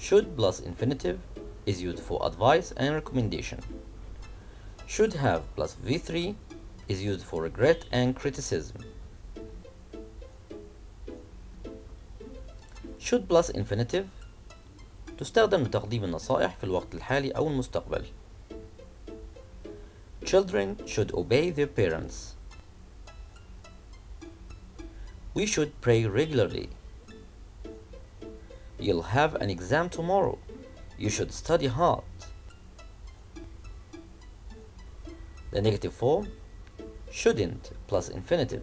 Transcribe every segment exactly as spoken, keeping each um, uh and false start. Should plus infinitive is used for advice and recommendation. Should have plus v three is used for regret and criticism. Should plus infinitive تستخدم لتقديم النصائح في الوقت الحالي أو المستقبل. Children should obey their parents. We should pray regularly. You'll have an exam tomorrow. You should study hard. The negative form, shouldn't plus infinitive.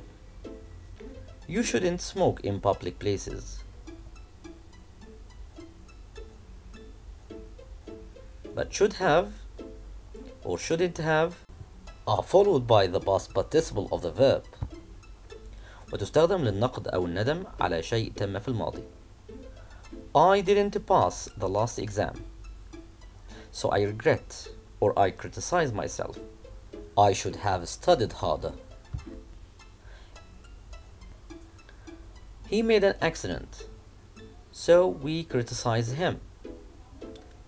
You shouldn't smoke in public places. But should have or shouldn't have are followed by the past participle of the verb. وتستخدم للنقد أو الندم على شيء تم في الماضي. I didn't pass the last exam. So I regret or I criticize myself. I should have studied harder. He made an accident, so we criticize him,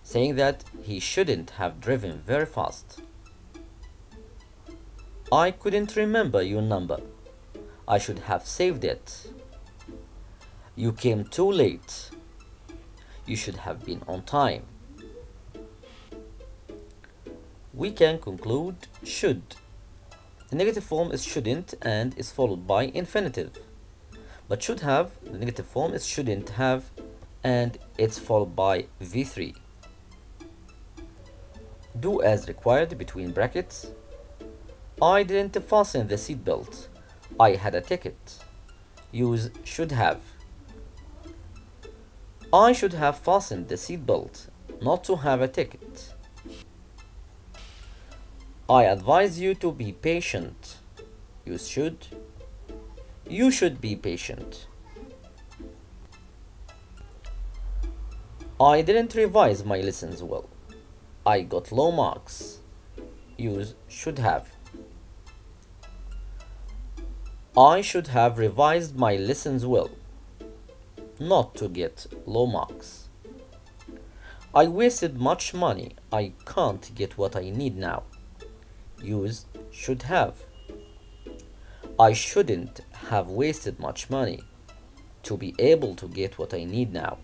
saying that he shouldn't have driven very fast. I couldn't remember your number. I should have saved it. You came too late. You should have been on time. We can conclude should. The negative form is shouldn't and is followed by infinitive. But should have, the negative form is shouldn't have and it's followed by v three. Do as required between brackets. I didn't fasten the seatbelt. I had a ticket. Use should have. I should have fastened the seatbelt, not to have a ticket. I advise you to be patient. You should. You should be patient. I didn't revise my lessons well. I got low marks. Use should have. I should have revised my lessons well, not to get low marks. I wasted much money. I can't get what I need now. Use should have. I shouldn't have wasted much money to be able to get what I need now.